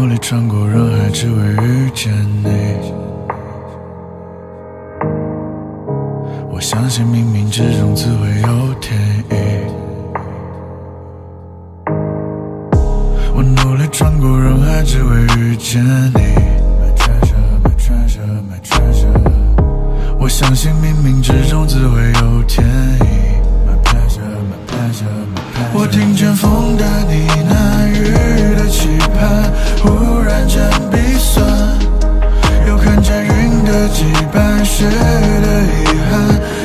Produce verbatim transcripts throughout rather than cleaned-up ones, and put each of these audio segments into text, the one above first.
努力穿过人海，只为遇见你。我相信冥冥之中自会有天意。我努力穿过人海，只为遇见你。我相信冥冥之中自会有天意。我听见风的呢喃，雨的期盼，忽然间鼻酸，又看见云的羁绊，雪的遗憾，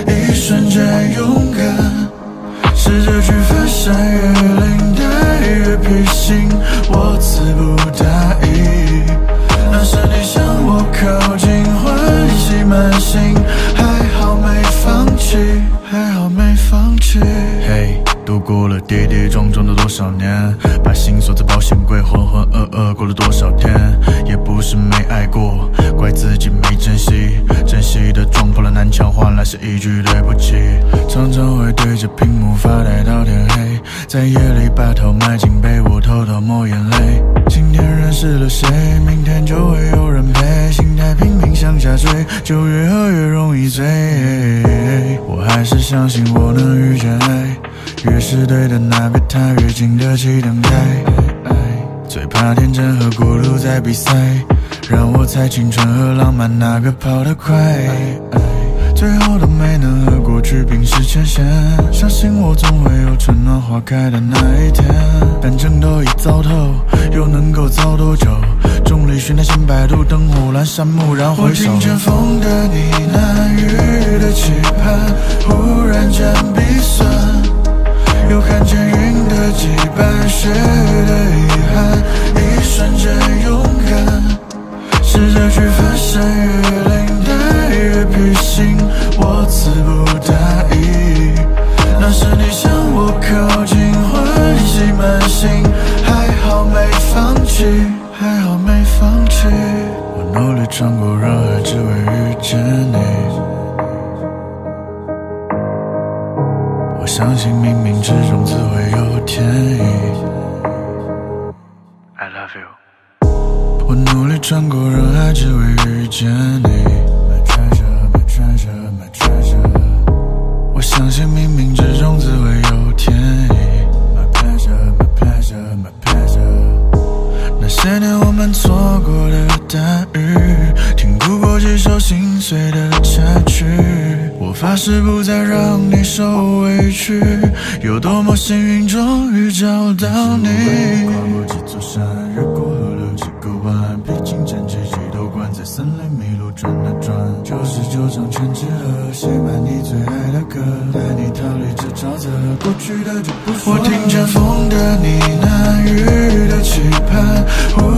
一瞬间勇敢，试着去翻山越岭，带越披星，我词不达意。那是你向我靠近，欢喜满心，还好没放弃，还好没放弃。嘿。度过了跌跌撞撞的多少年，把心锁在保险柜，浑浑噩噩过了多少天。也不是没爱过，怪自己没珍惜，珍惜的撞破了南墙，换来是一句对不起。常常会对着屏幕发呆到天黑，在夜里把头埋进被窝，偷偷抹眼泪。今天认识了谁，明天就会有人陪，心态拼命向下坠，就越喝越容易醉。我还是相信我能遇见爱，越是对的那边他越经得起等待。最怕天真和孤独在比赛，让我猜青春和浪漫哪个跑得快，最后都没能和过去冰释前嫌。相信我总会有春暖花开的那一天，但争斗已糟透，又能够糟多久？众里寻他千百度，灯火阑珊，蓦然回首。我听见风的呢喃，雨的期盼，忽然间鼻酸，又看见云的羁绊，雪的遗憾，一瞬间勇敢，试着去翻山越岭，带越披星，我词不达意。那是你向我靠近，欢喜满心，还好没放弃，还好没放弃。我努力穿过人海，只为遇见你。我相信冥冥之中自会有天意。 I love you。 我努力穿过人海，只为遇见你。 My treasure, my treasure, my treasure。 我相信冥冥之中自会有天意。 My pleasure, my pleasure, my pleasure。 那些年我们错过的大雨，听不过几首心碎的插曲。我发誓不再让你受委屈，有多么幸运终于找到你。跨过几座山，越过河流几个弯，披荆斩棘几头关，在森林迷路转啊转。九十九张千纸鹤，写满你最爱的歌，带你逃离这沼泽，过去的就不说了。我听见风的呢喃，雨的期盼。